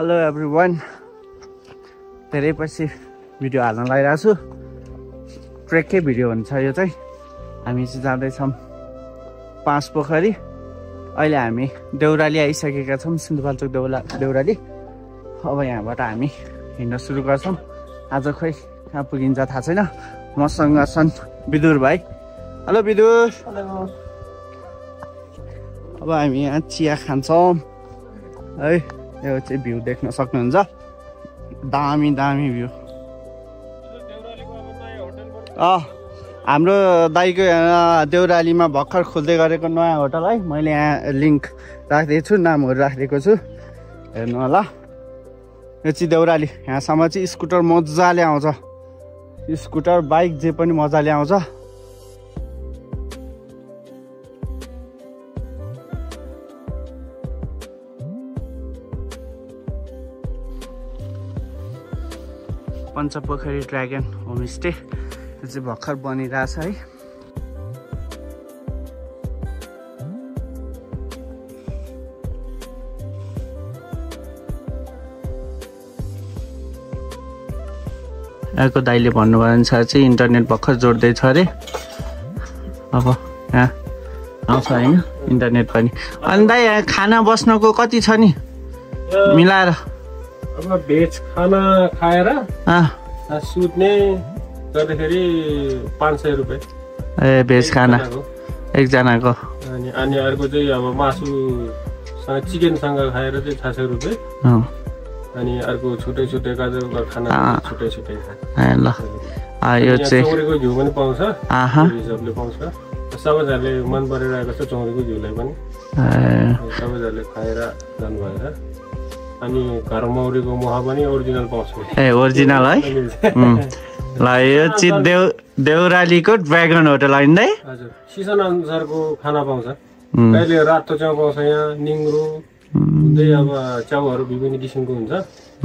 Hello everyone. Today I video on the trek video. I'm going to Panchpokhari. I'm Hello. It's a view, dekhna sakनुहुन्छ दामी दामी view. हाम्रो दाइको देउरालीमा भर्खर खोल्दै गरेको नयाँ होटल है मैले यहाँ लिंक राख्दै छु नामहरु राखेको छु हेर्नु होला यो चाहिँ देउराली यहाँ सम्म चाहिँ स्कुटर मज्जाले आउँछ स्कुटर बाइक जे पनि मज्जाले आउँछ Panchpokhari Dragon Homestay. It's a Bakhar Bani Rasai. I could daily Bonavan Sachi, Internet Bakhar Jorde Tare. I'm sorry, Internet Bunny. And I can't have no cocotti, honey. Milara. अब बेच खाना खाएर सुत्ने गर्दाखेरि 500 रुपैयाँ ए बेच खाना एक जनाको अनि अनि अर्को चाहिँ अब मासु सँग चिकन सँग खाएर चाहिँ 600 रुपैयाँ अनि अर्को छुटे छुटे गाजरको खाना छुटे छुटे खाए ल आ यो चाहिँ चौरीको घिउ पनि पाउँछ हिसाबले पाउँछ सबैजनाले मन परिरहेको छ चौरीको घिउलाई पनि सबैजनाले खाएर जानु भएर अनि करमौरीको मुहा पनि ओरिजिनल पाउँछ ए ओरिजिनल है ल यो चाहिँ देउरालीको ड्र्यागन होटल हैन नि हजुर सिजन अनुसारको खाना पाउँछ कहिले रातो चाउ पाउँछ यहाँ निंग्रो उदै अब चाउहरु विभिन्न किसिमको हुन्छ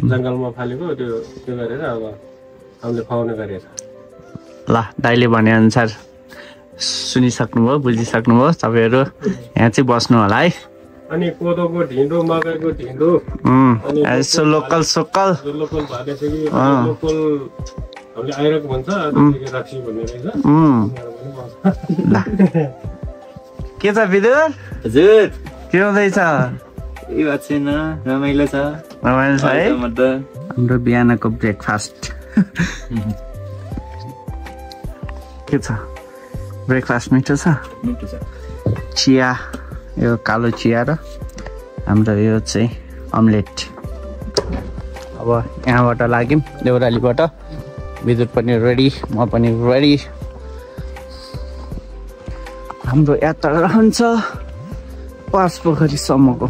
जंगलमा फालेको त्यो त्यो गरेर अब हामीले खुवाउने गरेछ ल दाइले भने अनुसार सुनि सक्नुभयो बुझि सक्नुभयो सबैहरु यहाँ चाहिँ बस्नु होला है अनि कोदोको ढिँडो मकैको ढिँडो अनि सो लोकल सोकल लोकल भादेसकी लोकल हामीले आइरक भन्छ त्यसले राखी भन्ने रहेछ के छ बिदुर हजुर के हुँदै छ ए बात छैन रमाइलो छ रमाइलो छ है हाम्रो बिहानको ब्रेकफास्ट के छ ब्रेकफास्ट मिठो छ चिया यो कालो चिया र हाम्रो यो चाहिँ अमलेट अब यहाँबाट लाग्यौं देउरालीबाट विद्युत पनि रेडी म पनि रेडी हाम्रो यात्रा रहन्छ पाँचपोखरीसम्मको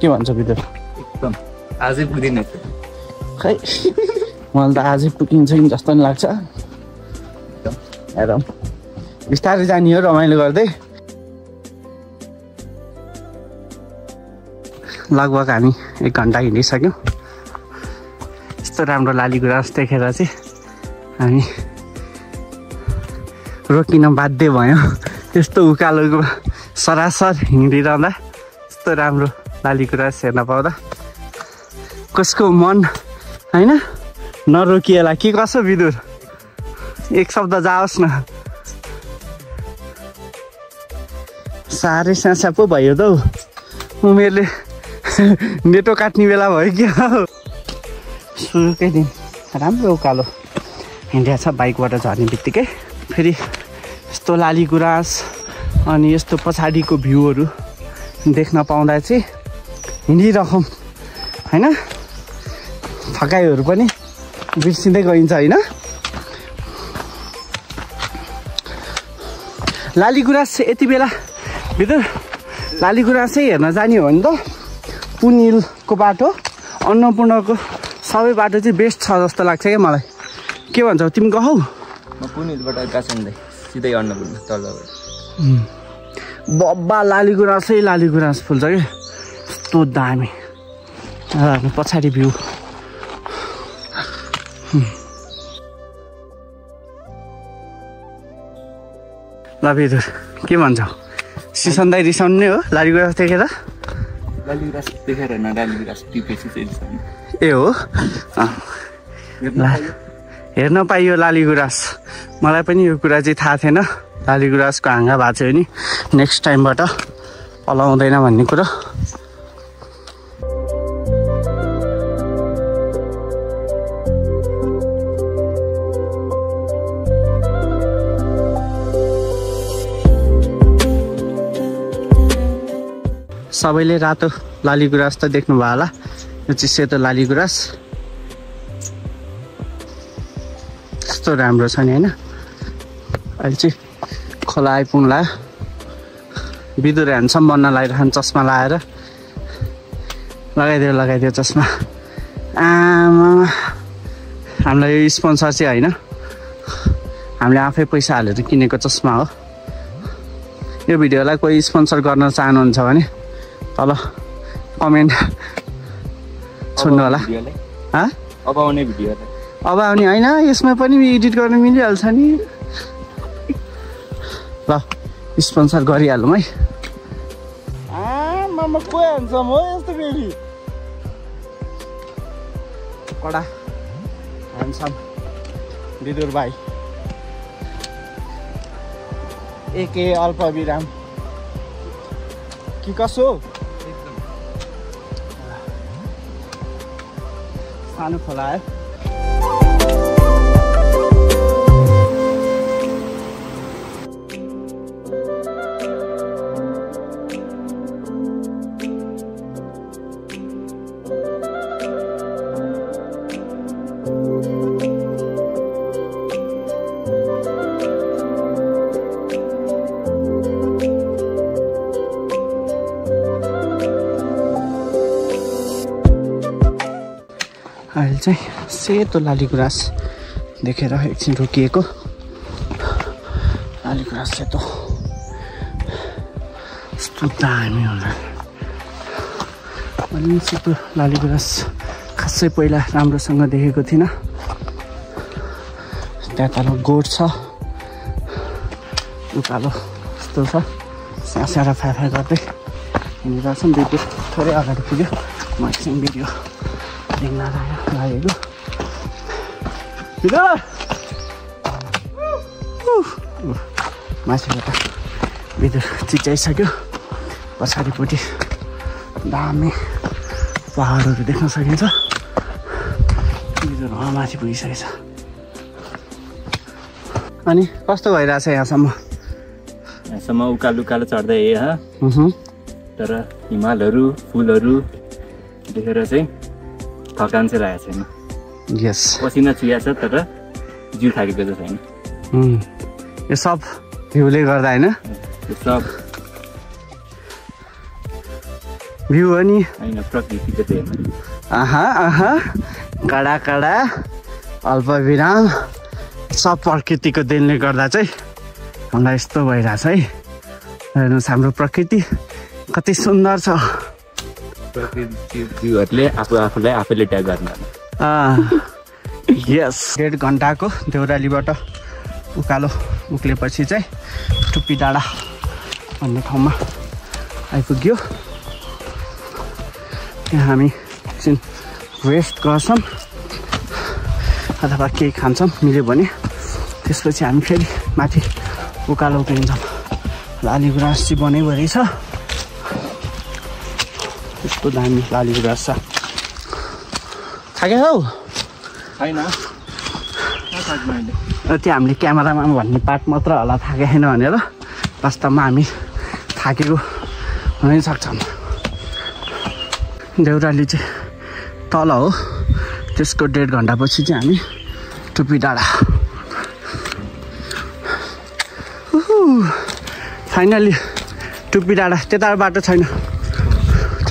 के भन्छ विद्युत एकदम आजै पुगिदिने खै मलाई त आजै पुगिन्छ नि जस्तो नि लाग्छ एकदम बिस्तारै जाने हो रमाइलो गर्दै लगभग हामी 1 घण्टा हिँडिसक्यौ यस्तो राम्रो लाली गुराँस देखेर चाहिँ हामी रोकिन बाध्य भयो त्यस्तो उकालोको सरासर हिँडिरहँदा यस्तो राम्रो लाली गुराँस हेर्न पाउँदा कसको मन हैन नरोकिएला के कसो बिदुर एक शब्द जाओस् न सारे सासा पो भयो त उमेरले नेटो काट्ने बेला भयो के सुरुकै दिन राम्रो उकालो हिँड्या छ बाइकबाट झर्ने बित्तिकै फेरि यस्तो लाली गुराँस अनि यस्तो पछाडीको भ्यूहरु देख्न पाउँदा चाहिँ हिँडिरहौं हैन थकाइहरु पनि बिर्सिँदै गइन्छ हैन लाली गुराँस यति बेला बिदुर लाली गुराँस हेर्न जाने हो नि त पुनिलको बाटो अन्नपूर्णको सबै बाटो चाहिँ बेस्ट छ जस्तो लाग्छ के मलाई के भन्छौ तिमी गहौ म पुनिलबाट गाछन्दै सिधै अन्नपूर्ण तलबाट बब्बा लाली गुराँस फुल्छ के यस्तो दामी पछाडी भ्यू ल बिदुर के भन्छौ सिसन्दै रिसाउने हो लाली गुराँस देखेर ए हो हेर्न पाइयो लालीगुराँस। मलाई पनि यो कुरा चाहिँ थाहा थिएन। लालीगुराँसको हाँगा भएको छ नि नेक्स्ट टाइमबाट पलाउँदैन भन्ने कुरा। सबैले रातो लालीगुराँस त देख्नु भयो होला। यो चाहिँ सेतो लालीगुराँस यस्तो राम्रो छ नि हैन। अहिले चाहिँ खोला आइपुग्ला। बिदुरे ह्यान्डसम्म बन्न लागिरहन्छ चस्मा लाएर। लगाइदेऊ चस्मा। आमा हामीलाई स्पोन्सर चाहिँ होइन, हामीले आफै पैसा हालेर किनेको चस्मा हो। यो भिडियोलाई कोही स्पोन्सर गर्न चाहनुहुन्छ भने तल कमेन्ट छोड्नु होला। अब आउने होइन, यसमा पनि एडिट गर्न मिलिहाल्छ नि। ल स्पोन्सर गरिहालौँ है। आमा को ह्यान्डसम हो यस्तो फेरि कडा ह्यान्डसम बिदुर भाइ एके अल्पविराम कि कसो एकदम सानो खोला है। सेतो लालीगुराँस देखेर एकछिन रोकिएको। लालीगुराँस सेतो यस्तो दामी होला। मैले सेतो लालीगुराँस खासै पहिला राम्रोसँग देखेको थिइनँ। त्यहाँ तल गोठ छ, उकालो यस्तो छ, स्याहार फ्याफा गर्दै हिँडिरहेछ नि। दुई थोरै अगाडि पुग्यो म एकछिन भिडियो लिन लागेको। माथिबाट बिदुर चिच्याइसक्यो। पछाडिपट्टि दामी पहाडहरू देख्न सकिन्छ। बिदुर माथि पुगिसकेछ। अनि कस्तो भइरहेछ यहाँसम्म उकालो उकालो चढ्दै तर हिमालहरू फुलहरू देखेर चाहिँ थकान चाहिँ लागेको छैन। पसिना चुया छ तर जिउ थाकेको त छैन। यो सब भ्यूले गर्दा होइन, सब भ्यू हो नि होइन, प्रकृतिको देन। आहा कडा कडा अल्पविराम सब प्रकृतिको देनले गर्दा चाहिँ हामीलाई यस्तो भइरहेछ है। हेर्नुहोस् हाम्रो प्रकृति कति सुन्दर छ। प्रकृतिले आफूलाई आफैले ट्याग गर्नु। यस 1.5 घण्टाको देउरालीबाट उकालो उक्लेपछि चाहिँ टुप्पी डाँडा भन्ने ठाउँमा आइपुग्यो। त्यहाँ हामी एकछिन रेस्ट गर्छौँ अथवा केही खान्छौँ, मिल्यो भने। त्यसपछि हामी फेरि माथि उकालो उक्लिन्छौँ। लालीगुराँस चाहिँ बनैभरि छ, यस्तो दामी लालीगुराँस छ। थाके हौ होइन त्यो हामीले क्यामेरामा भन्ने पार्ट मात्र होला थाके छैन भनेर। वास्तवमा हामी थाकेको हुनै सक्छौँ। देउराली चाहिँ तल हो, त्यसको 1.5 घण्टापछि चाहिँ हामी टुप्पी डाँडा। फाइनली टुप्पी डाँडा। त्यता बाटो छैन छ।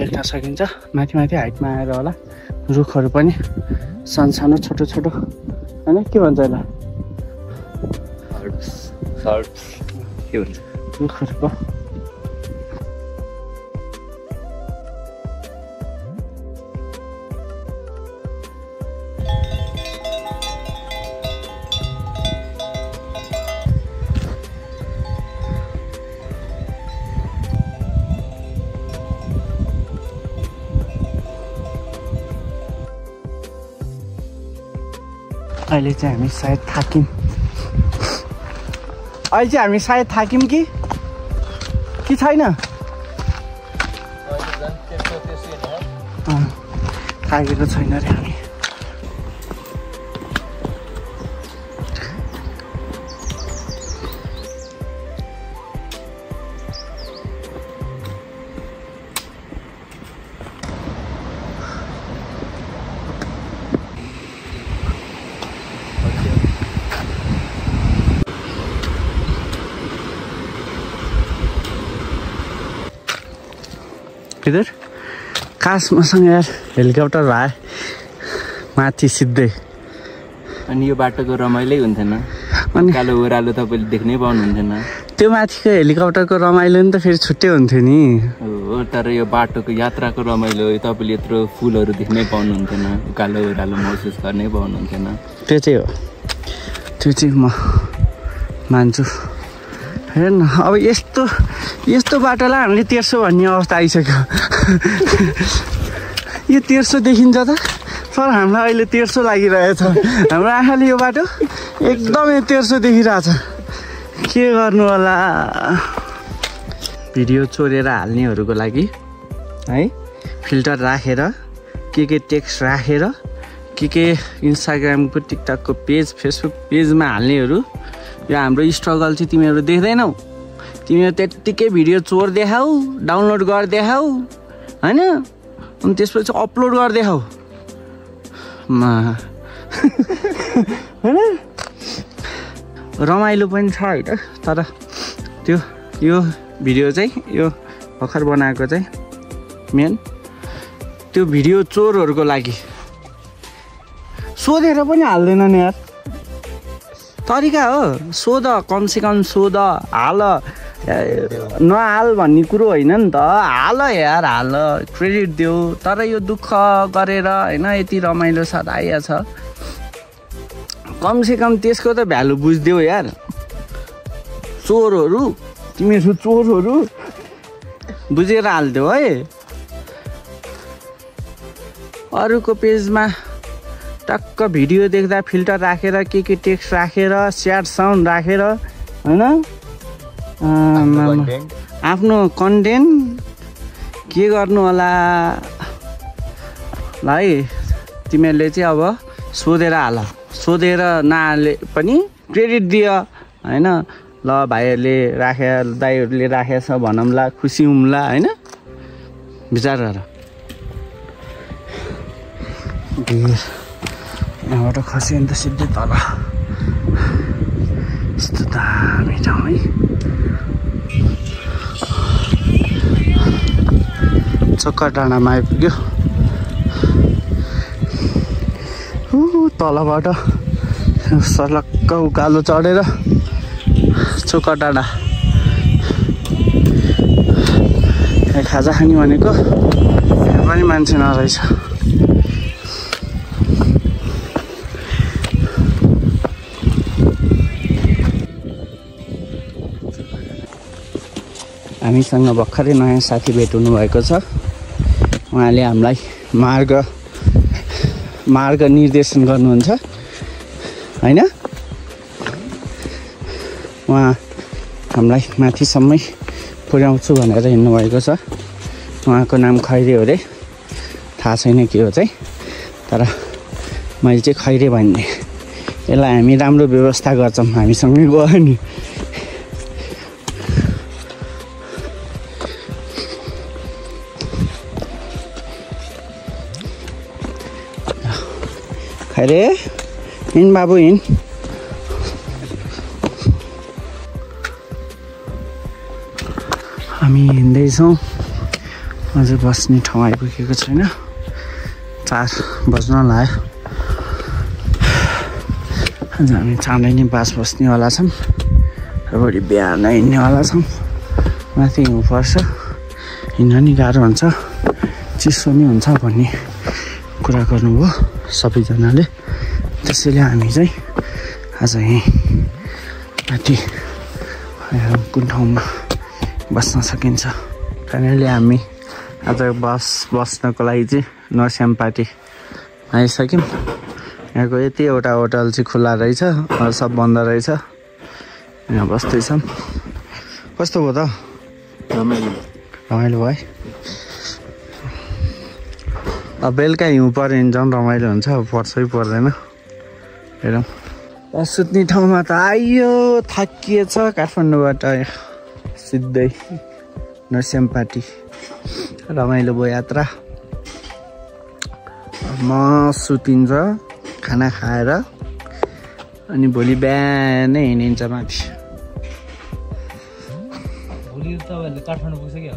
देख्न सकिन्छ माथि माथि हाइटमा आएर होला रुखहरु पनि सानसानो छोटो छोटो हैन के भन्छ होला हर्ब्स हर्ब्स के भन्छ रुखहरुको अहिले चाहिँ हामी सायद थाकिम कि छैन थाकेको छैन रे हामी इधर काश मसँग यार हेलिकप्टर भए माथि सिधै अनि यो बाटोको रमाइलै हुन्थेन अनि कालो ओरालो तपाईले देख्नै पाउनु हुन्थेन त्यो माथिको हेलिकप्टरको रमाइलो नि त फेरि छुट्टै हुन्थ्यो नि हो तर यो बाटोको यात्राको रमाइलो तपाईले यत्रो फुलहरु देख्नै पाउनु हुन्थेन कालो ओरालो महसुस गर्नै पाउनु हुन्थेन त्यो चाहिँ हो त्यो चाहिँ म मान्छु हैन अब यस्तो यस्तो बाटोलाई हामीले 1300 भन्ने अवस्था आइसक्यो यो 1300 देखिन्छ त सर हामीलाई अहिले 1300 लागिरहेछ हाम्रो आँखाले यो बाटो एकदमै 1300 देखिरहेछ के गर्नु होला भिडियो छोडेर हाल्नेहरुको लागि है फिल्टर राखेर के टेक्स्ट राखेर के इन्स्टाग्रामको टिकटकको पेज फेसबुक पेजमा हाल्नेहरु यो हाम्रो स्ट्रगल चाहिँ तिमीहरु देख्दैनौ तिमीहरु त्यतिकै भिडियो चोर देखाउ डाउनलोड गर देखाउ हैन अनि त्यसपछि अपलोड गर देखाउ मा हैन रमाइलो पनि छ हैन तर त्यो यो भिडियो चाहिँ यो भर्खर बनाएको चाहिँ मेन त्यो भिडियो चोरहरुको लागि सोधेर पनि हाल्दैन नि यार तरिका हो सोध कम सोध हाल नहाल भन्ने कुरो हैन नि त हाल यार हाल क्रेडिट देऊ तर यो दुख गरेर हैन यति रमाइलो सदाया छ कम से कम त्यसको त भ्यालु बुझ्दियौ यार चोरहरु तिमीहरु चोरहरु बुझेर हाल्दियौ है अरुको पेजमा टक्क भिडियो देख्दा फिल्टर राखेर के टेक्स्ट राखेर स्याड साउन्ड राखेर हैन आफ्नो कन्टेन्ट के गर्नु होला भाइ तिमीहरुले चाहिँ अब सोधेर हाल सोधेर नहाले पनि क्रेडिट दियो हैन ल भाइहरुले राखे दाइहरुले राखेछ भनमला खुसी हुमला हैन विचार गर यहाँबाट खसे नि त सिधै तल यस्तो दामी ठाउँ है चक्कर डाँडामा आइपुग्यो तलबाट सलक्क उकालो चढेर चोकर डाँडा खाजा खाने भनेको यहाँ पनि मान्छे नरहेछ हामीसँग भर्खरै नयाँ साथी भेट हुनु भएको छ उहाँले हामीलाई मार्ग निर्देशन गर्नुहुन्छ हैन उहाँ हामीलाई माथिसम्म पुर्याउँछु भनेर हिँड्नु भएको छ उहाँको नाम खैरे हो रे थाहा छैन के हो चाहिँ तर मैले चाहिँ खैरे भन्ने यसलाई हामी राम्रो व्यवस्था गर्छौं हामीसँगै गयो नि अरे इन बाबू इन। हामी हिँड्दैछौँ, अझ बस्ने ठाउँ आइपुगेको छैन, 4 बज्न लाग्यो। आज हामी चाँडै नै बास बस्नेवाला छौँ र भोलि बिहान हिँड्नेवाला छौँ। माथि हिँड्नुपर्छ, हिँड्न नि गाह्रो हुन्छ, चिसो नि हुन्छ भन्ने कुरा गर्नुभयो सबैजनाले। त्यसैले हामी चाहिँ आज यहीँ माथि कुन ठाउँमा बस्न सकिन्छ। फाइनली हामी आज बस्नको लागि चाहिँ नरस्यामपाटी आइसक्यौँ। यहाँको यतिवटा होटल चाहिँ खुल्ला रहेछ, सब बन्द रहेछ। यहाँ बस्दैछौँ। कस्तो भयो त? रमाइलो रमाइलो भयो। अब बेलुका हिउँ पऱ्यो नि झन् रमाइलो हुन्छ, पर्छै पर्दैन। हेरौँ, सुत्ने ठाउँमा त आइयो। थाकिएछ। काठमाडौँबाट सिधै नरस्यामपाटी। रमाइलो भयो यात्रा। म सुतिन्छ, खाना खाएर, अनि भोलि बिहानै हिँडिन्छ माथि। भोलि तपाईँहरूले काठमाडौँ पुग्यो?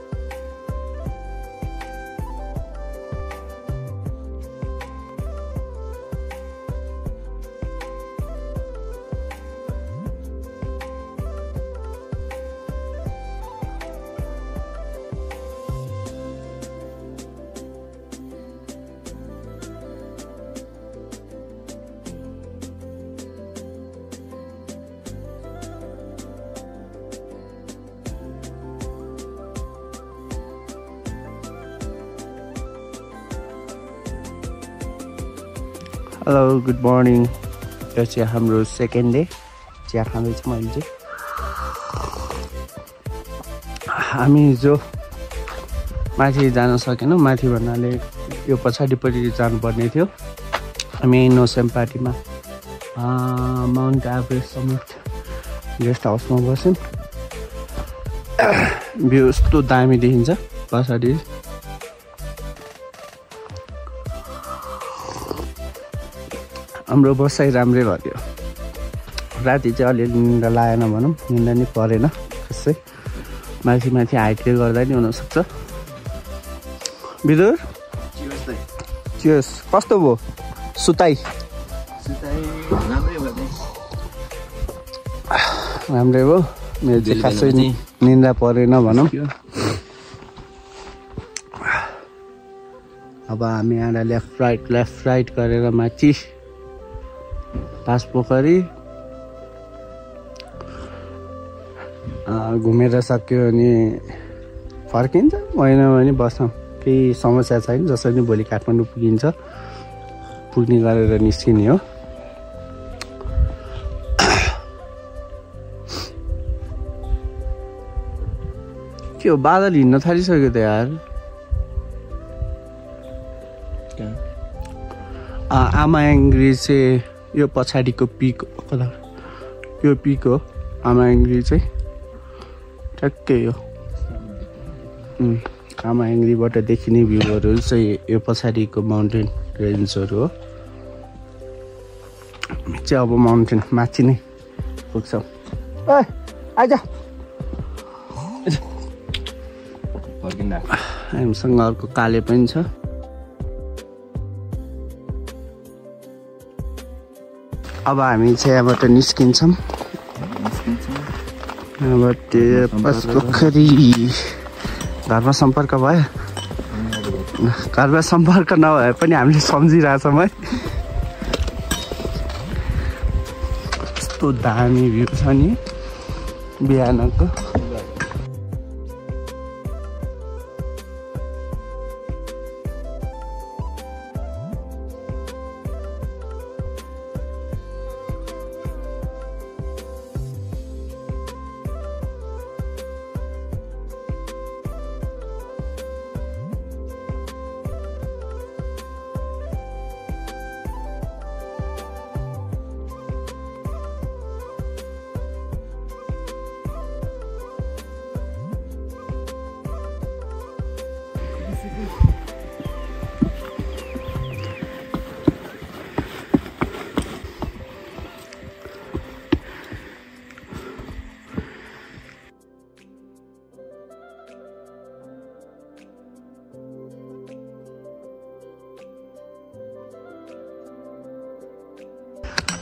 Hello, good morning. यो चाहिँ हाम्रो सेकेन्ड डे। चिया खाँदैछौँ मैले। हामी जो माथि जान सकेनौँ, माथि भन्नाले यो पछाडिपट्टि जानुपर्ने थियो। हामी नरस्यामपाटीमा माउन्ट एभरेस्ट समेत गेस्ट हाउसमा बस्यौँ। भ्यू यस्तो दामी देखिन्छ पछाडि। हाम्रो बसाइ राम्रै भयो। राति चाहिँ अलिअलि निन्दा लागेन, भनौँ निन्दा नि परेन। त्यसै माथि माथि हाइटले गर्दा नि हुनसक्छ। बिदुर चियर्स। कस्तो भयो सुताइ? राम्रै भयो। मेरो चाहिँ खासै निन्दा परेन भनौँ। अब हामी यहाँबाट लेफ्ट राइट गरेर माथि पाँचपोखरी घुमेर सक्यो भने फर्किन्छ, होइन भने बस्छौँ। केही समस्या छैन। जसरी भोलि काठमाडौँ पुगिन्छ, पुग्ने गरेर निस्किने हो। के हो, बादल हिँड्न थालिसक्यो त यार। आमायाङ्ग्री चाहिँ यो पछाडिको पिक हो। यो पिक हो आमायाङ्ग्री चाहिँ, ठ्याक्कै हो। आमायाङ्ग्रीबाट देखिने भ्यूहरू चाहिँ यो पछाडिको माउन्टेन रेन्जहरू हो। चाहिँ अब माउन्टेन माथि नै पुग्छ। आइज हामीसँग अर्को काले पनि छ। अब हामी चाहिँ यहाँबाट निस्किन्छौँ। यहाँबाट पाँचपोखरी घरमा सम्पर्क भयो। घरमा सम्पर्क नभए पनि हामीले सम्झिरहेछौँ है। यस्तो दामी भ्यू छ नि बिहानको।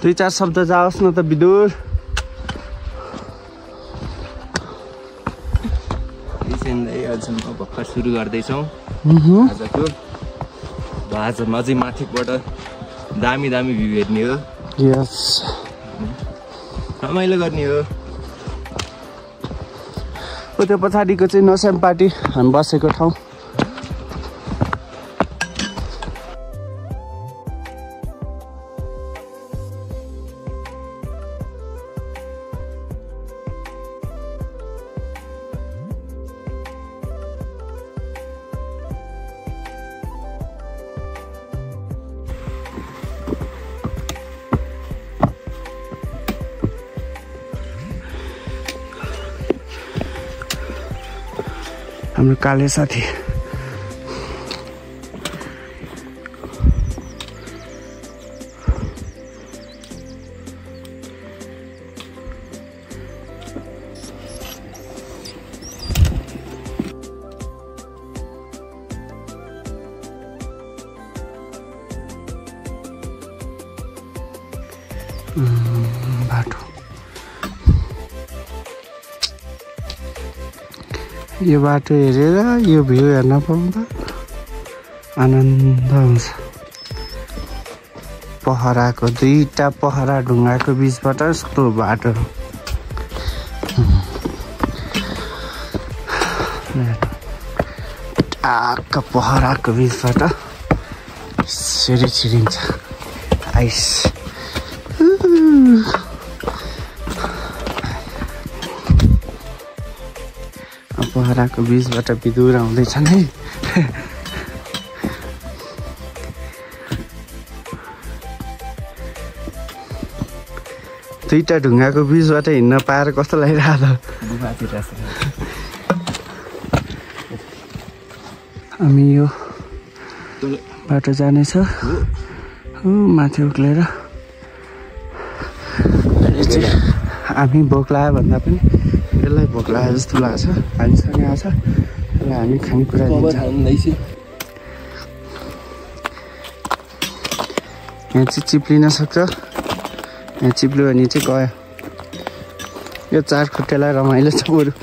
दुई चार शब्द जाओस् न त विदुर। आज म भर्खर सुरु गर्दै छौ आजको आज मजी माथिबाट दामी दामी भ्यू हेर्ने हो। यस रमाइलो गर्ने हो। त्यो पछाडीको चाहिँ नोसेम पार्टी हामी बसेको ठाउँ। हाम्रो काले साथी बाटो यो बाटो हेरेर यो भ्यू हेर्न पाउँदा आनन्द हुन्छ। पहराको दुईटा पहरा ढुङ्गाको बीचबाट यस्तो बाटो टाक्क पहराको बीचबाट छिरी छिरिन्छ आइस। पहराको बीचबाट विदुर आउँदैछन् है। दुईटा ढुङ्गाको बीचबाट हिँड्न पाएर कस्तो लागिरहेको छ। हामी यो बाटो जानेछ माथि उक्लेर। हामी भोक्ला भन्दा पनि यसलाई भोक्ला जस्तो लाग्छ। हामीसँग आछ र हामी खानेकुरा दिन्छ। यहाँ चाहिँ चिप्लिन सक्छ। यहाँ चिप्ल्यो भने चाहिँ गयो। यो चार खुट्टेलाई रमाइलो छ बरु।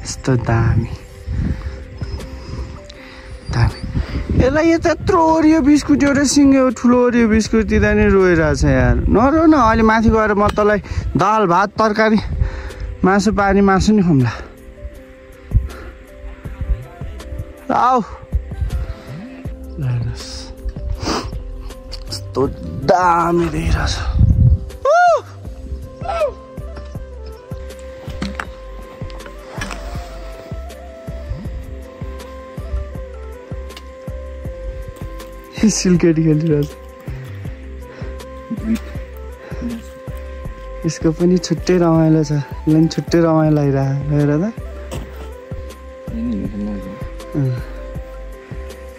यस्तो दामी दामी यसलाई यो त्यत्रो ओरियो बिस्कुट एउटा सिङ्गो ठुलो ओरियो बिस्कुट दिँदा नै रोइरहेछ यार। नरो न अहिले माथि गएर म तँलाई दाल भात तरकारी मासु पानी मासु नि खुम्ला आऊ। यस्तो दामी देखिरहेछ। सिलगढी खेलिरहेको यसको पनि छुट्टै रमाइलो छ। यसलाई छुट्टै रमाइलो लागिरहेको हेर त।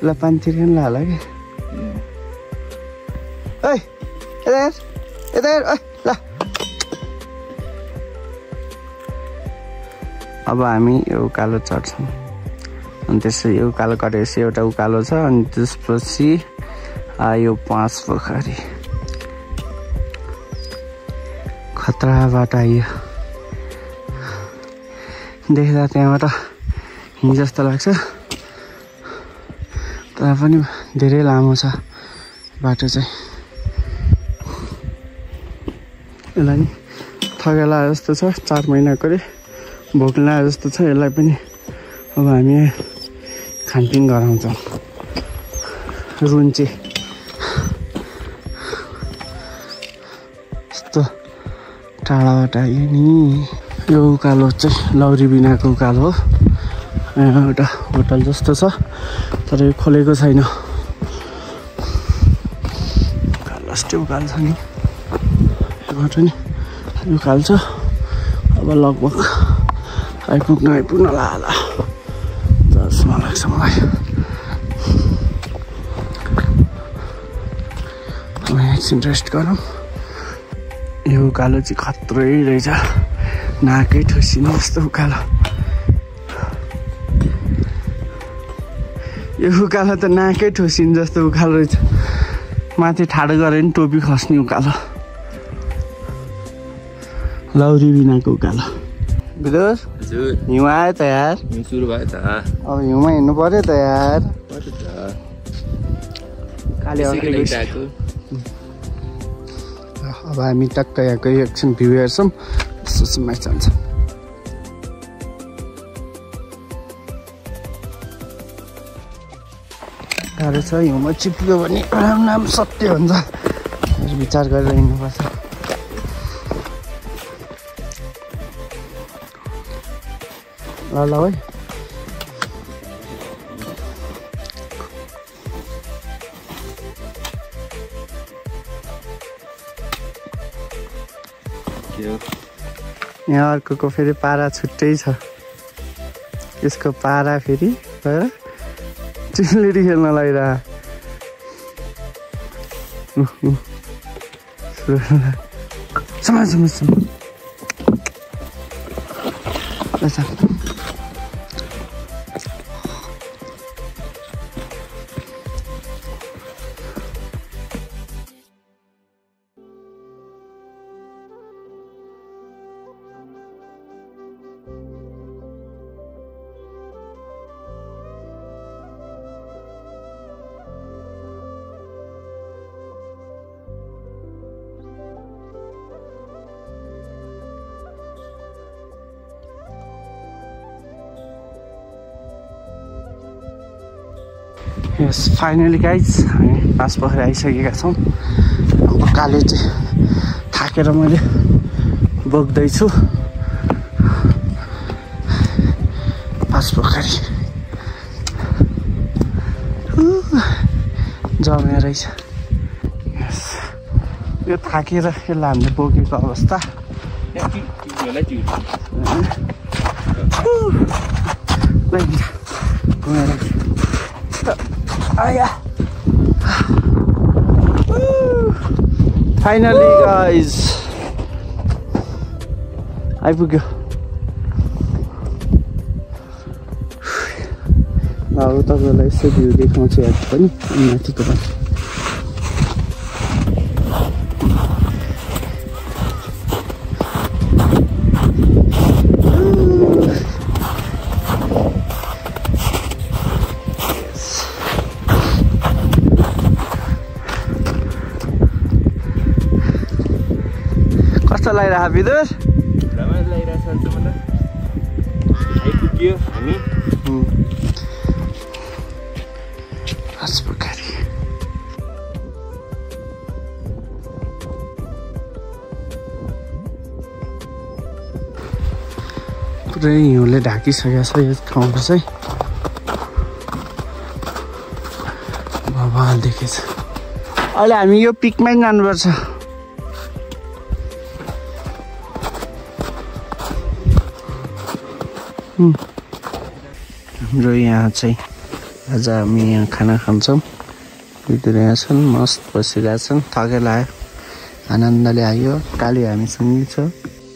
ल पानी तिर्खन ल होला कि ओइ यता हेर ओइ ल। अब हामी यो उकालो चढ्छौँ अनि त्यसै यो उकालो कटेपछि एउटा उकालो छ अनि त्यसपछि आयो पाँच पोखरी। खतराबाट आयो देख्दा त्यहाँबाट हिँड जस्तो लाग्छ तर पनि धेरै लामो छ बाटो चाहिँ। यसलाई नि थगेला जस्तो छ 4 महिनाको रे भोक्ला जस्तो छ। यसलाई पनि अब हामी खानपिन गराउँछौँ। रुन्चे यस्तो टाढाबाट आयो नि। यो उकालो चाहिँ लौरी बिनाको उकालो हो। यहाँ एउटा होटल जस्तो छ तर यो खोलेको छैन। लास्टै उकालो छ नि योबाट नि उकालो छ। अब लगभग आइपुग्न ल जसमा लाग्छ मलाई। एकछिन रेस्ट गरौँ। यो उकालो चाहिँ खत्रै रहेछ, नाकै ठोसिने जस्तो उकालो। यो उकालो त नाकै ठोसिने जस्तो उकालो रहेछ, माथि ठाडो गऱ्यो नि टोपी खस्ने उकालो, लौरी बिनाको उकालो। बिदोस हिउँ आयो त यार, हिउँ सुरु भयो त, अब हिउँमा हिँड्नु पर्यो त यार। अब हामी टक्क यहाँको एकछिन भ्यू हेर्छौँ, सुसुमै जान्छौँ। गाह्रो छ, हिउँमा चिप्लियो भने राम नाम सत्य हुन्छ, विचार गरेर हिँड्नुपर्छ। ल भाइ, यहाँ अर्को फेरि पारा छुट्टै छ, यसको पारा फेरि गएर चिल्लेरी खेल्न लगाइरह। यस फाइनली गाइज हामी पाँचपोखरी आइसकेका छौँ। उकालो चाहिँ थाकेर मैले बोक्दैछु। पाँचपोखरी जम्या रहेछ। यस यो थाकेर यसलाई हामीले बोकेको अवस्था। फाइनली गाइज आइपुग्यो। अब तपाईँलाई यसो भ्यू देखाउँछु यहाँ पनि, माथिको पनि। कस्तो लागिरहेको बिदुर? रमाइलो लागिरहेको छ मलाई। आइपुग्यो हामी पाँचपोखरी। पुरै हिउँले ढाकिसकेको छ यो ठाउँको चाहिँ, भवाल देखेछ। अहिले हामी यो पिकमै जानुपर्छ। हाम्रो यहाँ चाहिँ आज हामी यहाँ खाना खान्छौँ। भित्र यहाँ छन्, मस्त बसिरहेछन्, थकेर आयो, आनन्दले आयो। काली हामीसँगै छ।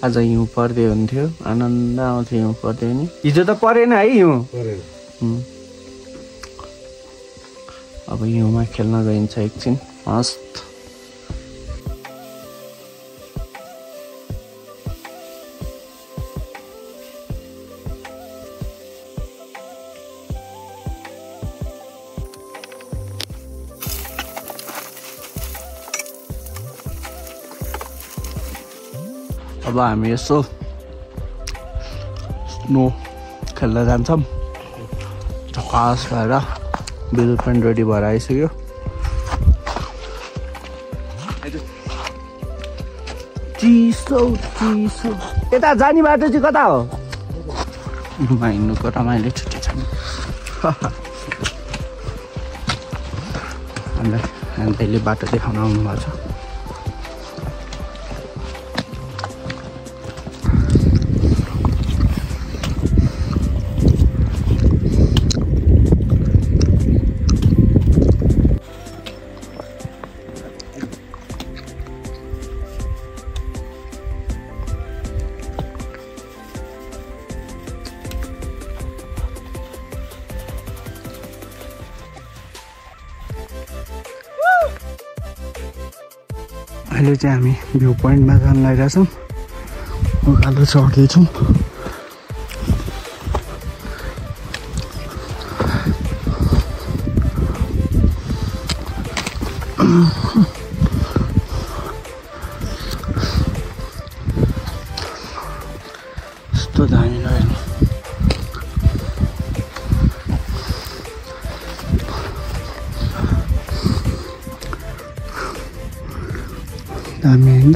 आज हिउँ पर्दै हुन्थ्यो, आनन्द आउँथ्यो हिउँ पर्दै नि। हिजो त परेन है हिउँ, अब हिउँमा खेल्न गइन्छ एकछिन मस्त। अब हामी यसो स्नो खेल्न जान्छौँ। झकास भएर बिल पनि रेडी भएर आइसक्यो। चिसो चिसो यता जाने बाटो चाहिँ कता हो? हिउँमा हिँड्नुको रमाइलो छुट्टी छ। हामीलाई हामीले बाटो देखाउन आउनुभएको छ। अहिले चाहिँ हामी भ्यू पोइन्टमा जान लागिरहेका छौं उकालो चढ्दै छौं यस्तो दामी लाग्यो दामी हैन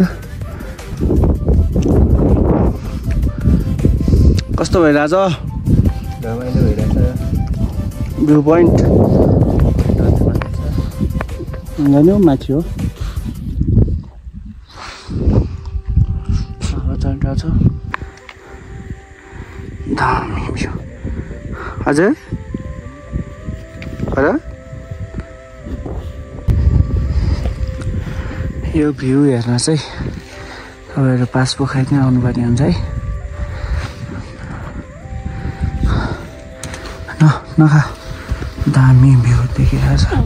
कस्तो भइराछ रमाइलो भइराछ भ्यू पोइन्ट नन्यो माथि हो सारा चढ्दै छ दामी भ्यू हजुर अरे यो भ्यू हेर्न चाहिँ तपाईहरु पाँचपोखरी नै आउनुपर्ने हुन्छ है न नखा दामी भ्यू देखिरहेको छ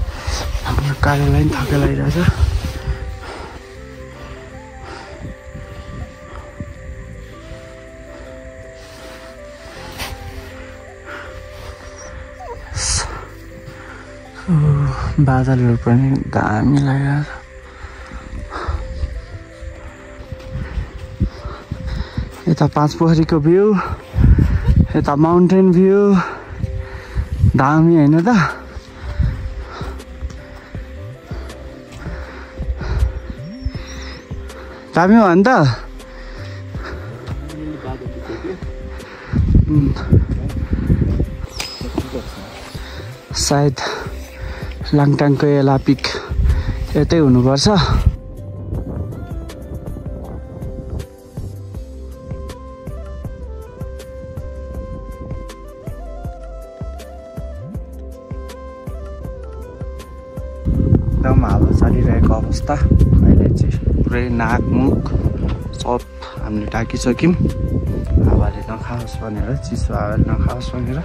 हाम्रो कालेलाई पनि थके लागिरहेछ बादलहरु पनि दामी लागिरहेछ यता पाँचपोखरीको भ्यू यता माउन्टेन भ्यू दामी हैन त दामी हो अनि त सायद लाङटाङको एला पिक यतै हुनुपर्छ एकदम हावा चलिरहेको अवस्था अहिले चाहिँ पुरै नाक मुख सब हामीले ढाकिसक्यौं हावाले नखाओस् भनेर चिसो हावाले नखाओस् भनेर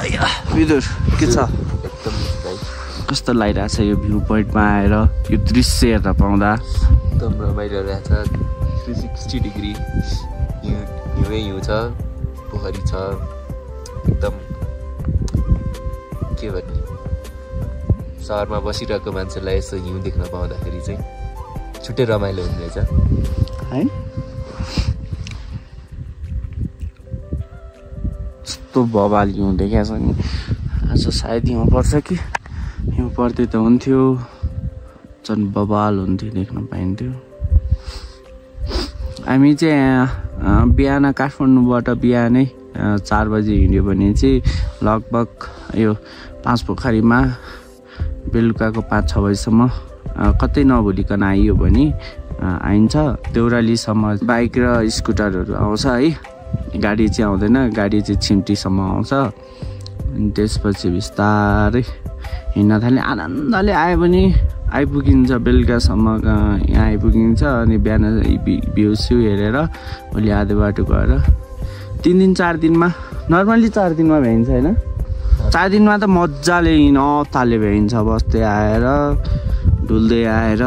आया बिदुर के छ एकदम कस्तो लागिरहेछ यो भ्यू पोइन्टमा आएर यो दृश्य हेर्न पाउँदा एकदम रमाइलो रहेछ 360 डिग्री हिउँ छ पोखरी छ एकदम के भन्ने सहरमा बसिरहेको मान्छेलाई यसो हिउँ देख्न पाउँदाखेरि चाहिँ छुट्टै रमाइलो हुने रहेछ है यस्तो बवाल हिउँ देखेको छ नि आज सायद हिउँ पर्छ कि हिउँ पर्दै त हुन्थ्यो झन् बवाल हुन्थ्यो देख्न पाइन्थ्यो हामी चाहिँ बिहान काठमाडौँबाट बिहानै 4 बजे हिँड्यो भने चाहिँ लगभग यो पाँचपोखरीमा बेलुकाको 5-6 बजेसम्म कतै नभुलिकन आइयो भने आइन्छ देउरालीसम्म बाइक र स्कुटरहरू आउँछ है गाडी चाहिँ आउँदैन गाडी चाहिँ छिम्टीसम्म आउँछ अनि त्यसपछि बिस्तारै हिँड्न थाल्यो आनन्दले आयो भने आइपुगिन्छ बेलुकासम्म यहाँ आइपुगिन्छ अनि बिहान भ्यू स्यू हेरेर भोलि आधो बाटो गएर 3-4 दिनमा नर्मली 4 दिनमा भ्याइन्छ हैन 4 दिनमा त मजाले हिँड्न ताले भ्याइन्छ बस्दै आएर डुल्दै आएर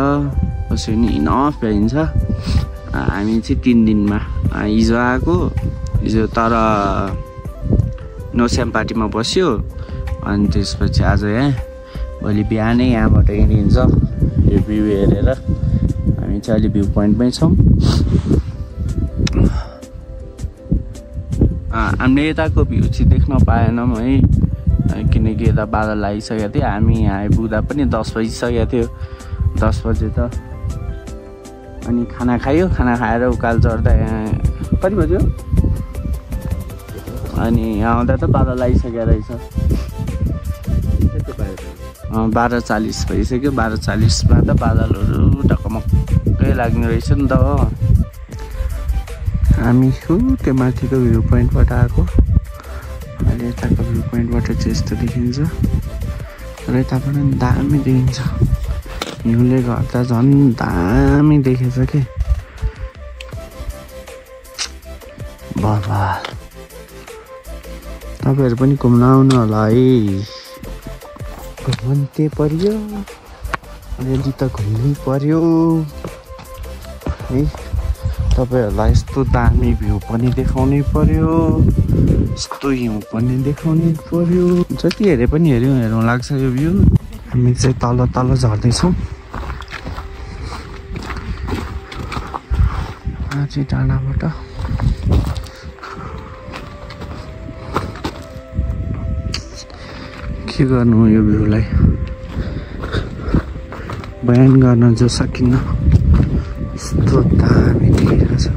कसरी नि इनफ भ्याइन्छ हामी चाहिँ 3 दिनमा हिजो आएको हिजो तर नोस्याम पार्टीमा बस्यो अनि त्यसपछि आज यहाँ भोलि बिहानै यहाँबाट हिँडिन्छ यो भ्यू हेरेर हामी चाहिँ अहिले भ्यू पोइन्टमै छौँ हामीले यताको भ्यू चाहिँ देख्न पाएनौँ है किनकि यता बादल लागिसकेको थियो हामी यहाँ आइपुग्दा पनि 10 बजिसकेको थियो 10 बजे त अनि खाना खायो खाना खाएर उकालो चढ्दा यहाँ कति बज्यो अनि यहाँ आउँदा त बादल लागिसकेको रहेछ 12:40 भइसक्यो 12:40मा त बादलहरू ढकमक्कै लाग्ने रहेछ नि त हो हामी त्यो माथिको भ्यू पोइन्टबाट आएको अहिले यताको भ्यू पोइन्टबाट चाहिँ यस्तो देखिन्छ र यताबाट पनि दामी देखिन्छ हिउँले गर्दा झन् दामी देखेछ के बवाल तपाईँहरू पनि घुम्न आउनु होला है घुमते पर्यो अलि त घुम्नै पर्यो है। तपाईहरुलाई यस्तो दामी भ्यू पनि देखाउनै पर्यो, यस्तो हिउँ पनि देखाउनै पर्यो। जति हेरे पनि हेर्यौँ हेर्यौँ लाग्छ यो भ्यू। हामी चाहिँ तल तल झर्दैछौँ, आजी डाँडाबाट। के गर्नु यो भ्यूलाई बयान गर्न जो सकिन्न, यस्तो दामी देखिरहेको छ।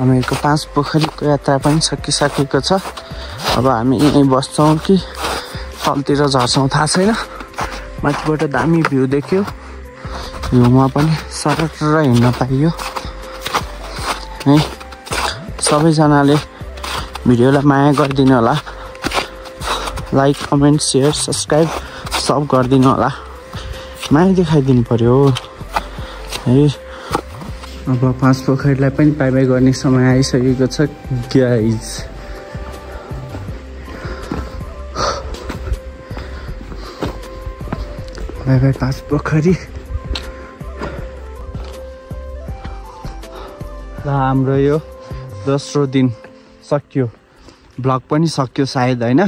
हामीहरूको पाँचपोखरीको यात्रा पनि सकिसकेको छ। अब हामी यहीँ बस्छौँ कि तलतिर झर्छौँ थाहा छैन। माथिबाट दामी भ्यू देख्यो, भ्यूमा पनि सरक र हिँड्न पाइयो है। सबैजनाले भिडियोलाई माया गरिदिनु होला, लाइक कमेन्ट सेयर सब्सक्राइब सब गरिदिनु होला, माया देखाइदिनु पर्यो है। अब पाँचपोखरीलाई पनि बाइ बाइ गर्ने समय आइसकेको छ गाइज। Bye bye Panchpokhari. ल हाम्रो यो दोस्रो दिन सकियो, भ्लग पनि सकियो सायद होइन।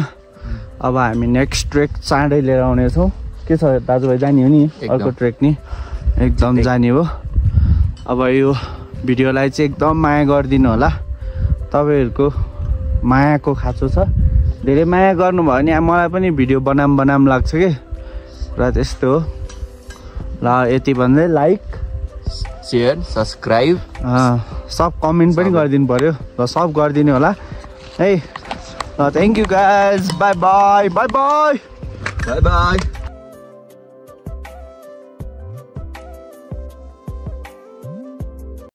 अब हामी नेक्स्ट ट्रेक चाँडै लिएर आउनेछौँ। के छ दाजुभाइ, जाने हो नि अर्को ट्रेक नि? एकदम जाने हो। अब यो भिडियोलाई चाहिँ एकदम माया गरिदिनु होला, तपाईँहरूको मायाको खाँचो छ। धेरै माया गर्नुभयो भने मलाई पनि भिडियो बनाम लाग्छ के र, त्यस्तो हो। ल यति भन्दै लाइक सेयर सब्सक्राइब सब कमेन्ट पनि गरिदिनु पर्यो, ल सब गरिदिनु होला है। ल thank you guys, bye bye bye bye bye by.